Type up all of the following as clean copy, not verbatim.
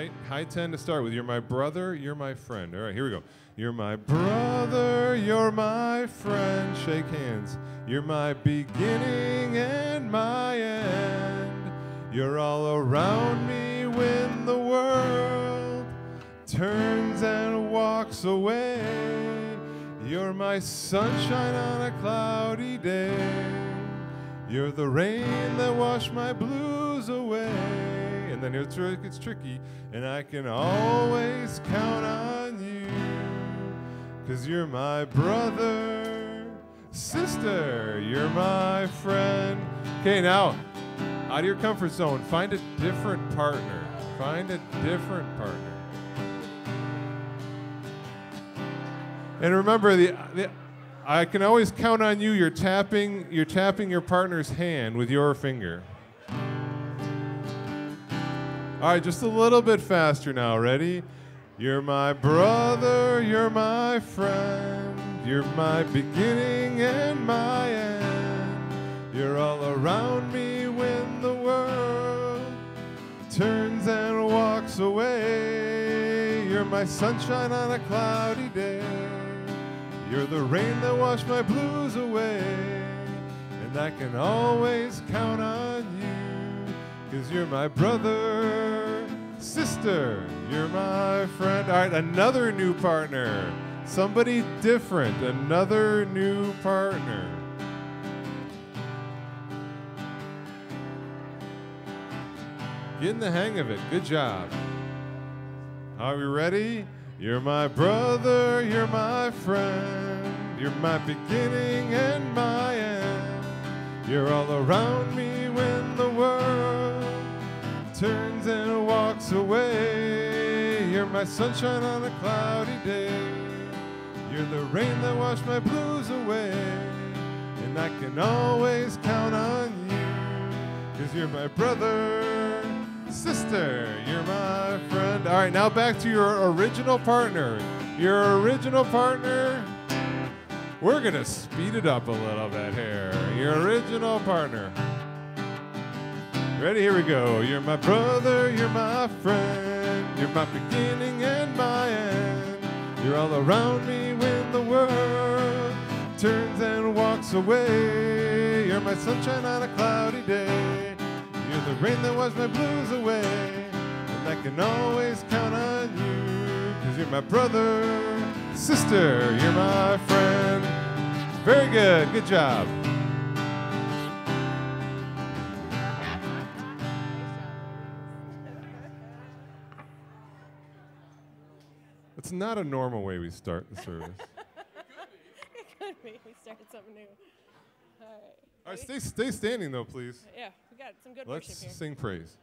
right? High 10 to start with. You're my brother, you're my friend. All right, here we go. You're my brother, you're my friend. Shake hands. You're my beginning and my end. You're all around me when the world turns and walks away. You're my sunshine on a cloudy day. You're the rain that washed my blues away. And then here's where it gets tricky. And I can always count on you, 'cause you're my brother, sister, you're my friend. Okay, now, out of your comfort zone, find a different partner. Find a different partner. And remember, the I can always count on you. You're tapping your partner's hand with your finger. All right, just a little bit faster now. Ready? You're my brother, you're my friend. You're my beginning and my end. You're all around me when the world turns and walks away. You're my sunshine on a cloudy day. You're the rain that washed my blues away, and I can always count on you, 'cause you're my brother, sister, you're my friend. All right, another new partner, somebody different, another new partner. Get in the hang of it, good job. Are we ready? You're my brother, you're my friend. You're my beginning and my end. You're all around me when the world turns and walks away. You're my sunshine on a cloudy day. You're the rain that washed my blues away. And I can always count on you, 'cause you're my brother, sister, you're my friend. All right, now back to your original partner. Your original partner. We're going to speed it up a little bit here. Your original partner. Ready? Here we go. You're my brother, you're my friend. You're my beginning and my end. You're all around me when the world turns and walks away. You're my sunshine on a cloudy day. You're the rain that washed my blues away, and I can always count on you, 'cause you're my brother, sister, you're my friend. Very good, good job. It's not a normal way we start the service. It could be. We started something new. All right. All right, stay standing, though, please. Yeah, we got some good worship here. Let's sing praise.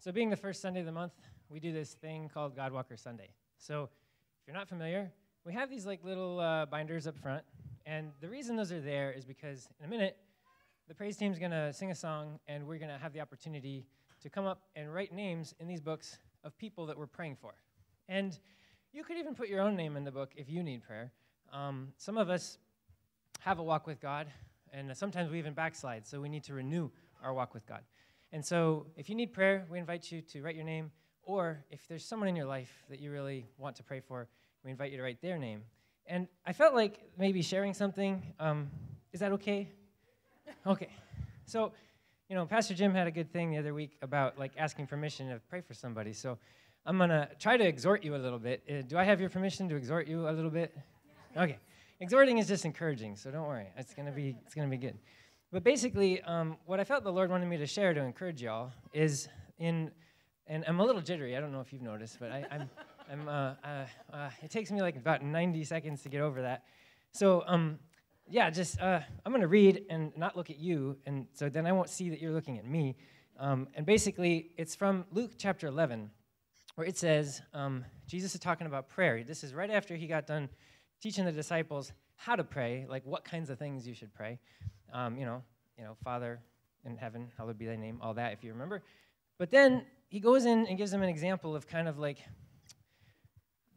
So being the first Sunday of the month, we do this thing called God Walker Sunday. So if you're not familiar, we have these like little binders up front. And the reason those are there is because in a minute, the praise team's going to sing a song, and we're going to have the opportunity to come up and write names in these books of people that we're praying for. And you could even put your own name in the book if you need prayer. Some of us have a walk with God, and sometimes we even backslide, so we need to renew our walk with God. And so if you need prayer, we invite you to write your name, or if there's someone in your life that you really want to pray for, we invite you to write their name. And I felt like maybe sharing something. Is that okay? Okay. So, you know, Pastor Jim had a good thing the other week about, like, asking permission to pray for somebody. So I'm going to try to exhort you a little bit. Do I have your permission to exhort you a little bit? Okay. Exhorting is just encouraging, so don't worry. It's gonna be good. But basically, what I felt the Lord wanted me to share to encourage y'all is and I'm a little jittery. I don't know if you've noticed, but it takes me like about 90 seconds to get over that. So I'm going to read and not look at you, and so then I won't see that you're looking at me. And basically, it's from Luke chapter 11, where it says, Jesus is talking about prayer. This is right after he got done teaching the disciples how to pray, like what kinds of things you should pray. You know, Father in heaven, hallowed be thy name, all that, if you remember. But then he goes in and gives them an example of kind of like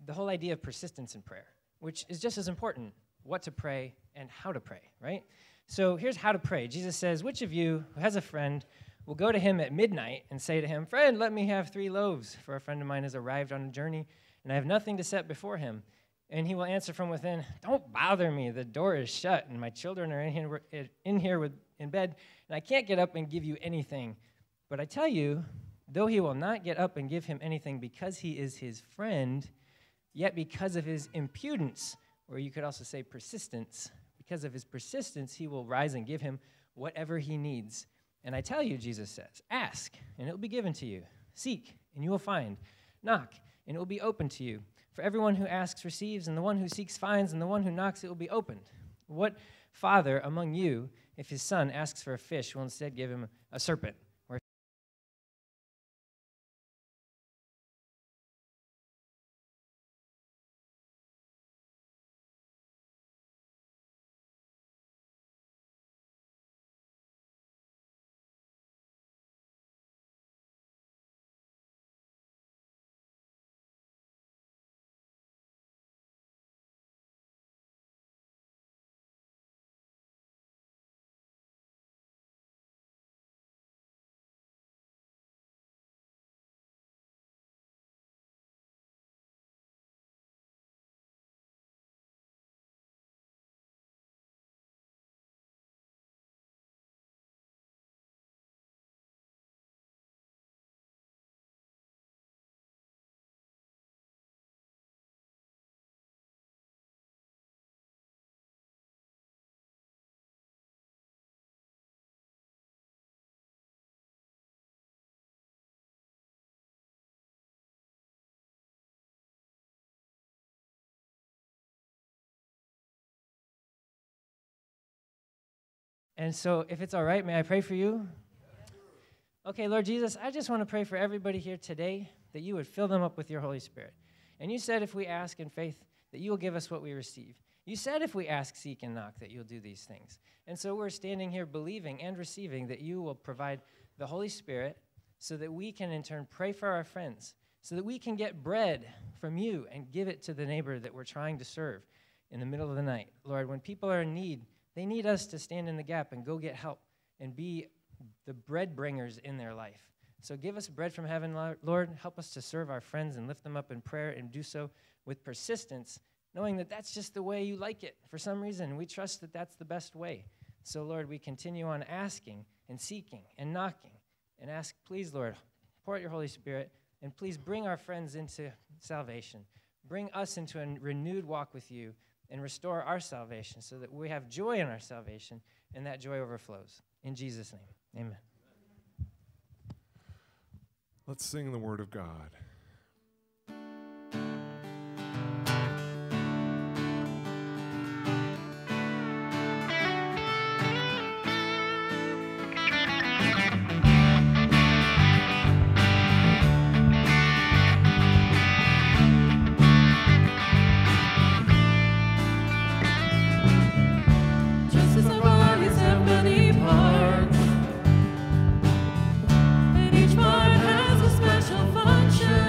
the whole idea of persistence in prayer, which is just as important, what to pray and how to pray, right? So here's how to pray. Jesus says, which of you who has a friend will go to him at midnight and say to him, friend, let me have 3 loaves, for a friend of mine has arrived on a journey, and I have nothing to set before him. And he will answer from within, don't bother me, the door is shut, and my children are in bed, and I can't get up and give you anything. But I tell you, though he will not get up and give him anything because he is his friend, yet because of his impudence, or you could also say persistence, because of his persistence, he will rise and give him whatever he needs. And I tell you, Jesus says, ask, and it will be given to you. Seek, and you will find. Knock, and it will be opened to you. For everyone who asks receives, and the one who seeks finds, and the one who knocks it will be opened. What father among you, if his son asks for a fish, will instead give him a serpent? Or And so if it's all right, may I pray for you? Okay, Lord Jesus, I just want to pray for everybody here today that you would fill them up with your Holy Spirit. And you said if we ask in faith that you will give us what we receive. You said if we ask, seek, and knock that you'll do these things. And so we're standing here believing and receiving that you will provide the Holy Spirit so that we can in turn pray for our friends, so that we can get bread from you and give it to the neighbor that we're trying to serve in the middle of the night. Lord, when people are in need, they need us to stand in the gap and go get help and be the bread bringers in their life. So give us bread from heaven, Lord. Help us to serve our friends and lift them up in prayer and do so with persistence, knowing that that's just the way you like it. For some reason, we trust that that's the best way. So, Lord, we continue on asking and seeking and knocking and ask, please, Lord, pour out your Holy Spirit, and please bring our friends into salvation. Bring us into a renewed walk with you and restore our salvation so that we have joy in our salvation and that joy overflows. In Jesus' name, amen. Let's sing the Word of God. Each part has a special function.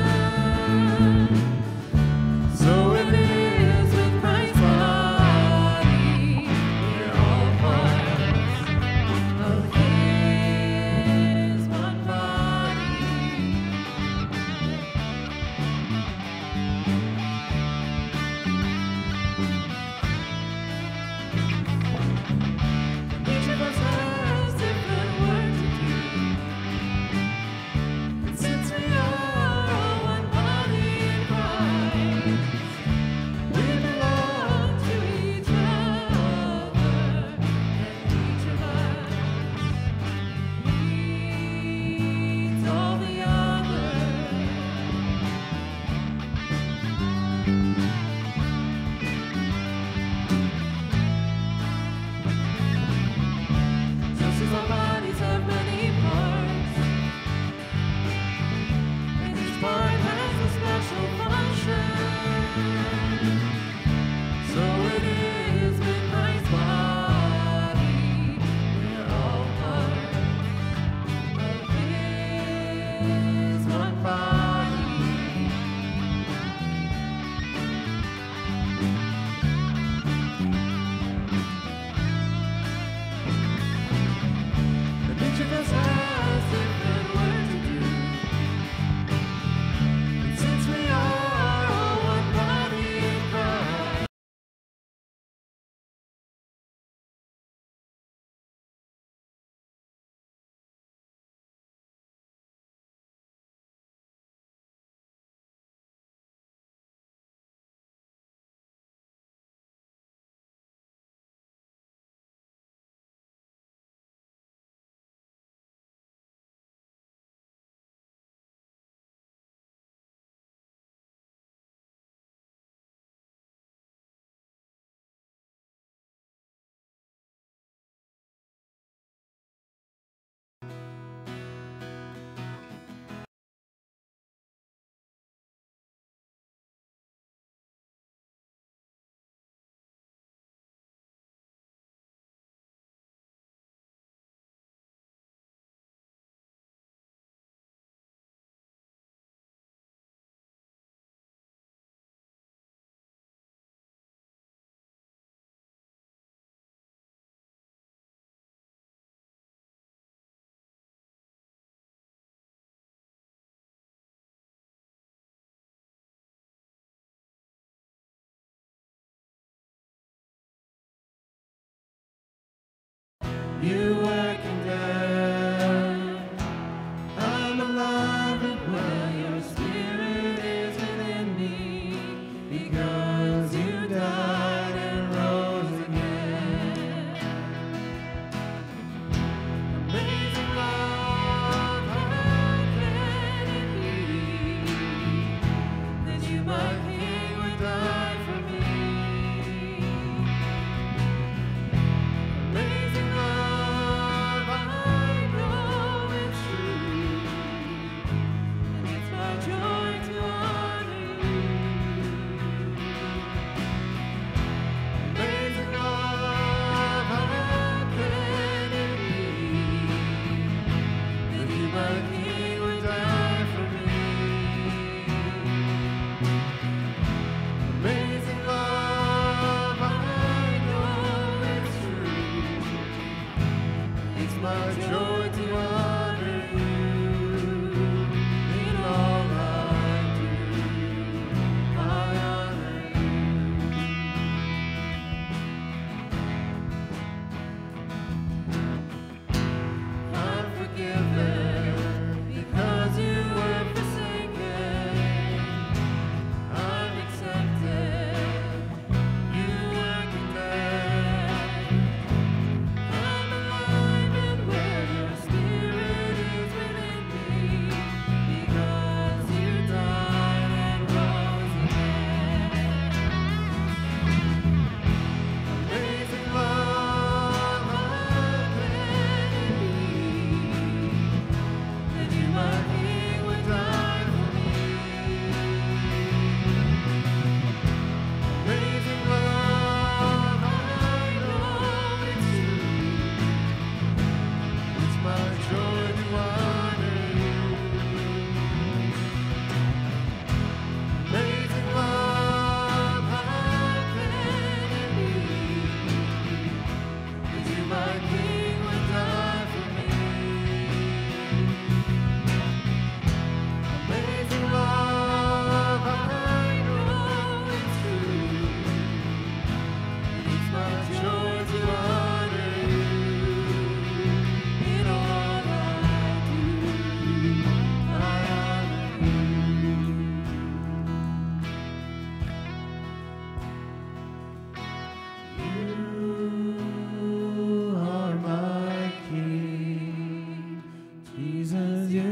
Jesus, you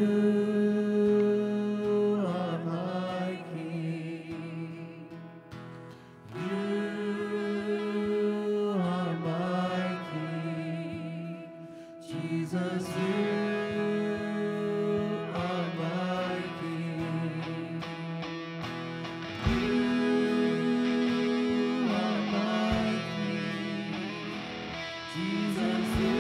are my King. You are my King. Jesus, you are my King. You are my King. Jesus, you.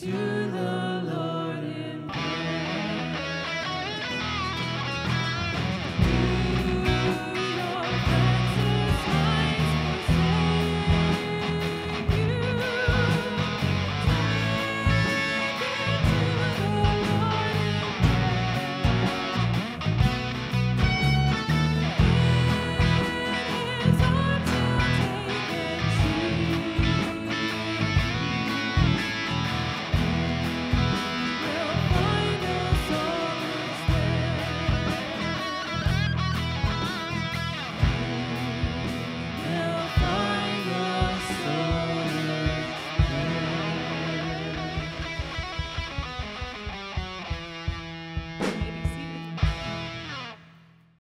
to